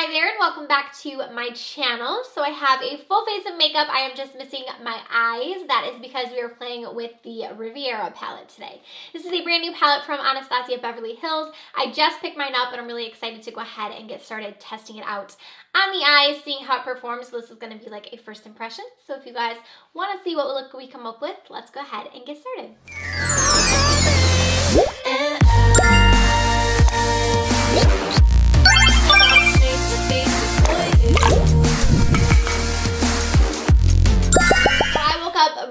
Hi there and welcome back to my channel. So I have a full face of makeup. I am just missing my eyes. That is because we are playing with the Riviera palette today. This is a brand new palette from Anastasia Beverly Hills. I just picked mine up and I'm really excited to go ahead and get started testing it out on the eyes, seeing how it performs. So this is going to be like a first impression. So if you guys want to see what look we come up with, let's go ahead and get started.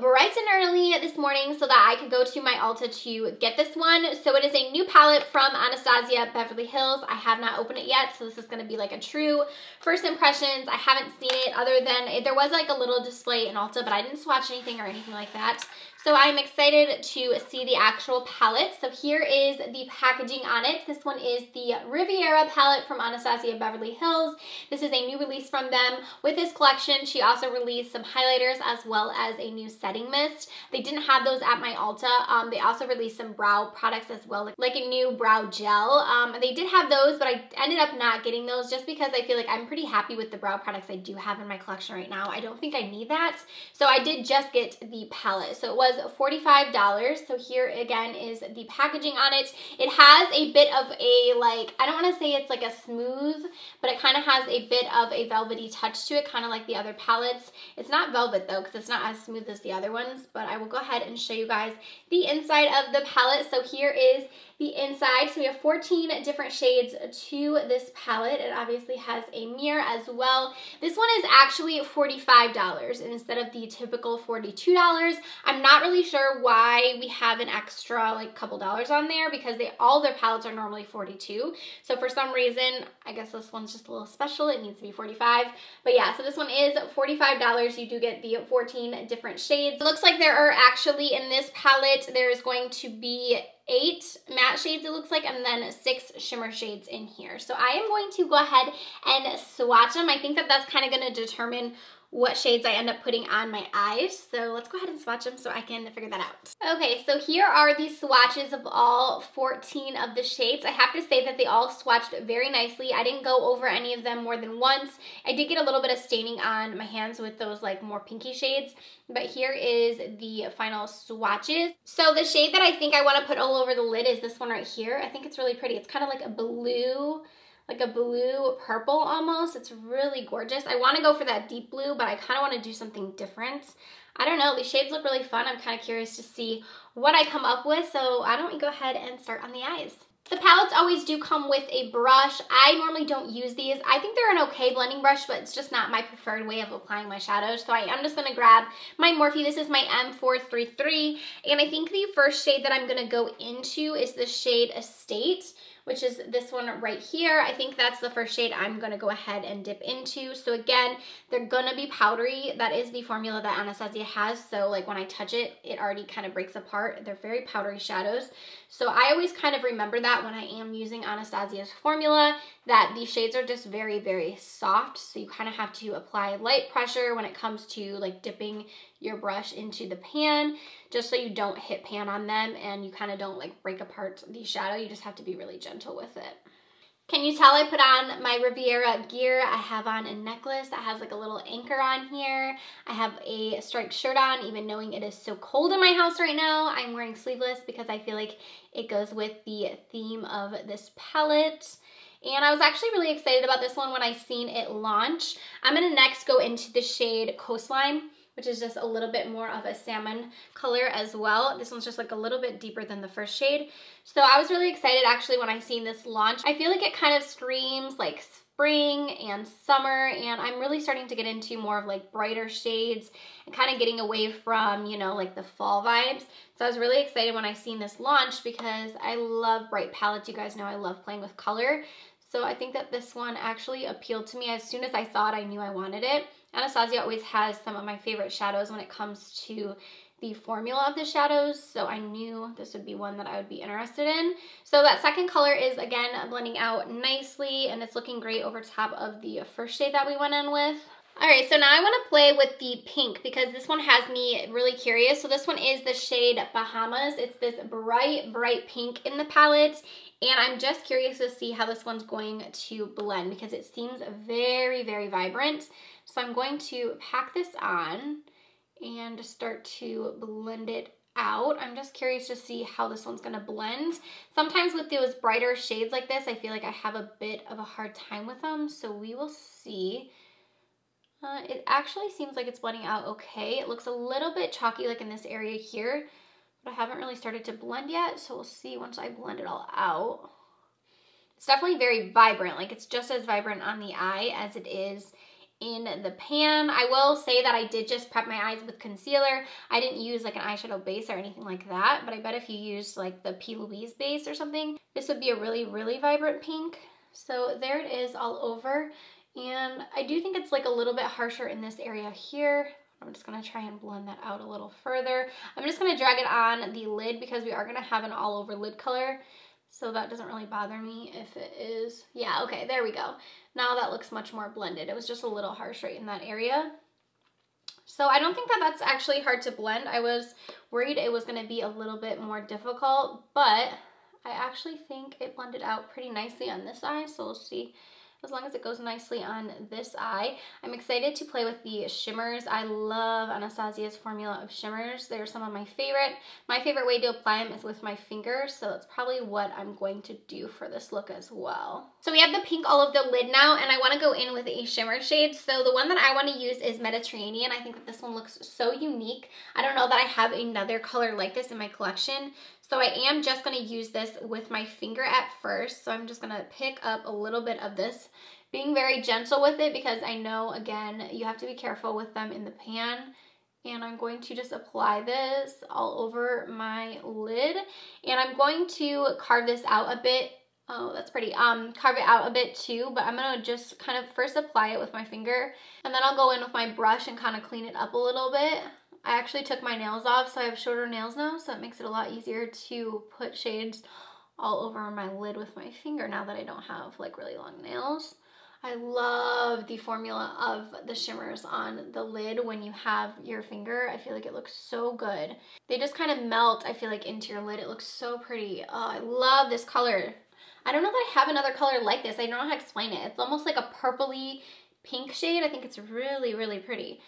Bright and early this morning so that I could go to my Ulta to get this one. So it is a new palette from Anastasia Beverly Hills. I have not opened it yet, so this is going to be like a true first impressions. I haven't seen it other than there was like a little display in Ulta, but I didn't swatch anything or anything like that. So I'm excited to see the actual palette. So here is the packaging on it. This one is the Riviera palette from Anastasia Beverly Hills. This is a new release from them. With this collection, she also released some highlighters as well as a new setting mist. They didn't have those at my Ulta. They also released some brow products as well, like a new brow gel. They did have those, but I ended up not getting those just because I feel like I'm pretty happy with the brow products I do have in my collection right now. I don't think I need that. So I did just get the palette. So it was $45. So here again is the packaging on it. It has a bit of a, like, I don't want to say it's like a smooth, but it kind of has a bit of a velvety touch to it, kind of like the other palettes. It's not velvet though, because it's not as smooth as the other ones, but I will go ahead and show you guys the inside of the palette. So here is the inside. So we have 14 different shades to this palette. It obviously has a mirror as well. This one is actually $45 instead of the typical $42. I'm not really sure why we have an extra like couple dollars on there because all their palettes are normally $42. So for some reason, I guess this one's just a little special. It needs to be $45. But yeah, so this one is $45. You do get the 14 different shades. It looks like there are actually in this palette, there is going to be 8 matte shades it looks like, and then 6 shimmer shades in here. So I am going to go ahead and swatch them. I think that that's kind of going to determine what shades I end up putting on my eyes. So let's go ahead and swatch them so I can figure that out. Okay, so here are the swatches of all 14 of the shades. I have to say that they all swatched very nicely. I didn't go over any of them more than once. I did get a little bit of staining on my hands with those like more pinky shades, but here is the final swatches. So the shade that I think I want to put all over the lid is this one right here. I think it's really pretty. It's kind of like a blue, like a blue purple almost. It's really gorgeous. I want to go for that deep blue, but I kind of want to do something different. I don't know, these shades look really fun. I'm kind of curious to see what I come up with. So why don't we go ahead and start on the eyes. The palettes always do come with a brush. I normally don't use these. I think they're an okay blending brush, but it's just not my preferred way of applying my shadows. So I am just gonna grab my Morphe. This is my M433. And I think the first shade that I'm gonna go into is the shade Estate, which is this one right here. I think that's the first shade I'm gonna go ahead and dip into. So again, they're gonna be powdery. That is the formula that Anastasia has. So like when I touch it, it already kind of breaks apart. They're very powdery shadows. So I always kind of remember that when I am using Anastasia's formula, that these shades are just very, very soft. So you kind of have to apply light pressure when it comes to like dipping your brush into the pan, just so you don't hit pan on them and you kind of don't like break apart the shadow. You just have to be really gentle with it. Can you tell I put on my Riviera gear? I have on a necklace that has like a little anchor on here. I have a striped shirt on, even knowing it is so cold in my house right now. I'm wearing sleeveless because I feel like it goes with the theme of this palette. And I was actually really excited about this one when I seen it launch. I'm gonna next go into the shade Coastline, which is just a little bit more of a salmon color as well. This one's just like a little bit deeper than the first shade. So I was really excited actually when I seen this launch. I feel like it kind of screams like spring and summer, and I'm really starting to get into more of like brighter shades and kind of getting away from, you know, like the fall vibes. So I was really excited when I seen this launch because I love bright palettes. You guys know I love playing with color. So I think that this one actually appealed to me. As soon as I saw it, I knew I wanted it. Anastasia always has some of my favorite shadows when it comes to the formula of the shadows, so I knew this would be one that I would be interested in. So that second color is, again, blending out nicely, and it's looking great over top of the first shade that we went in with. All right, so now I want to play with the pink because this one has me really curious. So this one is the shade Bahamas. It's this bright, bright pink in the palette. And I'm just curious to see how this one's going to blend because it seems very, very vibrant. So I'm going to pack this on and start to blend it out. I'm just curious to see how this one's gonna blend. Sometimes with those brighter shades like this, I feel like I have a bit of a hard time with them. So we will see. It actually seems like it's blending out okay. It looks a little bit chalky like in this area here, but I haven't really started to blend yet, so we'll see once I blend it all out. It's definitely very vibrant. Like it's just as vibrant on the eye as it is in the pan. I will say that I did just prep my eyes with concealer. I didn't use like an eyeshadow base or anything like that, but I bet if you used like the P. Louise base or something, this would be a really, really vibrant pink. So there it is all over. And I do think it's like a little bit harsher in this area here. I'm just gonna try and blend that out a little further. I'm just gonna drag it on the lid because we are gonna have an all over lid color. So that doesn't really bother me if it is. Yeah, okay, there we go. Now that looks much more blended. It was just a little harsh right in that area. So I don't think that that's actually hard to blend. I was worried it was gonna be a little bit more difficult, but I actually think it blended out pretty nicely on this eye, so we'll see. As long as it goes nicely on this eye. I'm excited to play with the shimmers. I love Anastasia's formula of shimmers. They're some of my favorite. My favorite way to apply them is with my fingers, so that's probably what I'm going to do for this look as well. So we have the pink all over the lid now, and I want to go in with a shimmer shade. So the one that I want to use is Mediterranean. I think that this one looks so unique. I don't know that I have another color like this in my collection. So I am just gonna use this with my finger at first. So I'm just gonna pick up a little bit of this, being very gentle with it because I know, again, you have to be careful with them in the pan. And I'm going to just apply this all over my lid. And I'm going to carve this out a bit. Oh, that's pretty. Carve it out a bit too, but I'm gonna just kind of first apply it with my finger. And then I'll go in with my brush and kind of clean it up a little bit. I actually took my nails off, so I have shorter nails now, so it makes it a lot easier to put shades all over my lid with my finger now that I don't have like really long nails. I love the formula of the shimmers on the lid when you have your finger. I feel like it looks so good. They just kind of melt, I feel like, into your lid. It looks so pretty. Oh, I love this color. I don't know that I have another color like this. I don't know how to explain it. It's almost like a purpley pink shade. I think it's really, really pretty.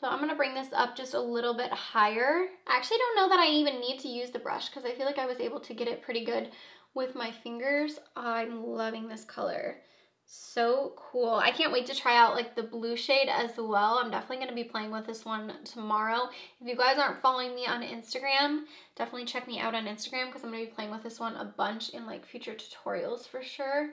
So I'm gonna bring this up just a little bit higher. I actually don't know that I even need to use the brush because I feel like I was able to get it pretty good with my fingers. I'm loving this color. So cool. I can't wait to try out like the blue shade as well. I'm definitely gonna be playing with this one tomorrow. If you guys aren't following me on Instagram, definitely check me out on Instagram because I'm gonna be playing with this one a bunch in like future tutorials for sure.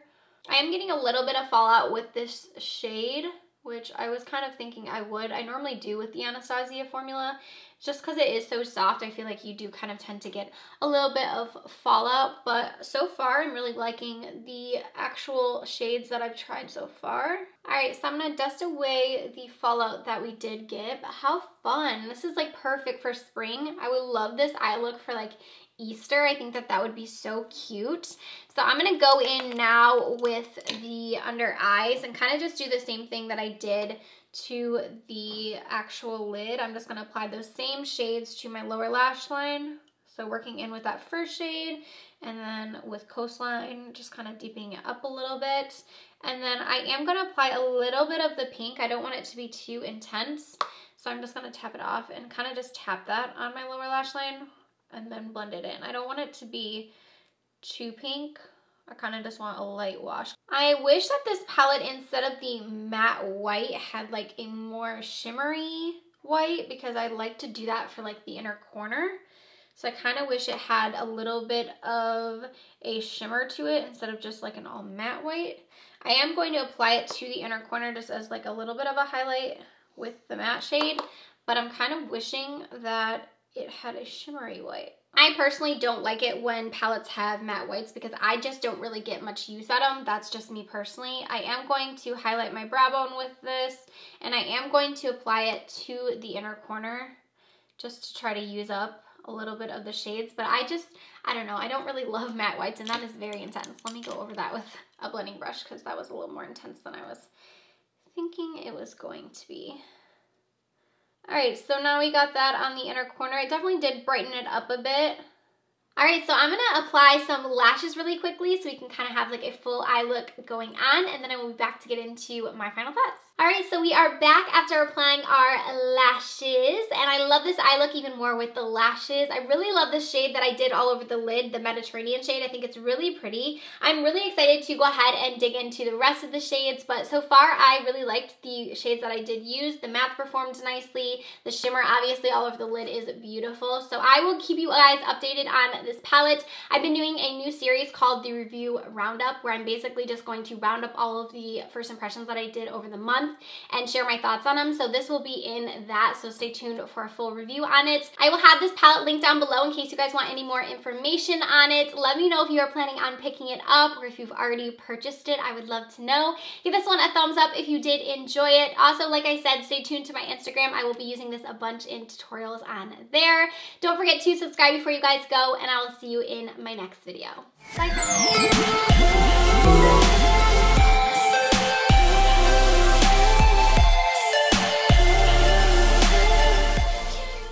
I am getting a little bit of fallout with this shade, which I was kind of thinking I would. I normally do with the Anastasia formula. Just because it is so soft, I feel like you do kind of tend to get a little bit of fallout, but so far I'm really liking the actual shades that I've tried so far. All right, so I'm gonna dust away the fallout that we did get. How fun. This is like perfect for spring. I would love this eye look for like Easter. I think that that would be so cute. So I'm gonna go in now with the under eyes and kind of just do the same thing that I did to the actual lid. I'm just gonna apply those same shades to my lower lash line. So working in with that first shade and then with Coastline, just kind of deepening it up a little bit. And then I am gonna apply a little bit of the pink. I don't want it to be too intense. So I'm just gonna tap it off and kind of just tap that on my lower lash line and then blend it in. I don't want it to be too pink. I kind of just want a light wash. I wish that this palette, instead of the matte white, had like a more shimmery white because I like to do that for like the inner corner. So I kind of wish it had a little bit of a shimmer to it instead of just like an all matte white. I am going to apply it to the inner corner just as like a little bit of a highlight with the matte shade, but I'm kind of wishing that it had a shimmery white. I personally don't like it when palettes have matte whites because I just don't really get much use out of them. That's just me personally. I am going to highlight my brow bone with this, and I am going to apply it to the inner corner just to try to use up a little bit of the shades. But I don't know, I don't really love matte whites, and that is very intense. Let me go over that with a blending brush because that was a little more intense than I was thinking it was going to be. All right, so now we got that on the inner corner. It definitely did brighten it up a bit. All right, so I'm gonna apply some lashes really quickly so we can kind of have like a full eye look going on, and then I will be back to get into my final thoughts. All right, so we are back after applying our lashes, and I love this eye look even more with the lashes. I really love the shade that I did all over the lid, the Mediterranean shade. I think it's really pretty. I'm really excited to go ahead and dig into the rest of the shades, but so far I really liked the shades that I did use. The matte performed nicely. The shimmer, obviously, all over the lid is beautiful. So I will keep you guys updated on this palette. I've been doing a new series called the Review Roundup, where I'm basically just going to round up all of the first impressions that I did over the month and share my thoughts on them. So this will be in that, so stay tuned for a full review on it. I will have this palette linked down below in case you guys want any more information on it. Let me know if you are planning on picking it up or if you've already purchased it. I would love to know. Give this one a thumbs up if you did enjoy it. Also, like I said, stay tuned to my Instagram. I will be using this a bunch in tutorials on there. Don't forget to subscribe before you guys go, and I will see you in my next video. Bye guys.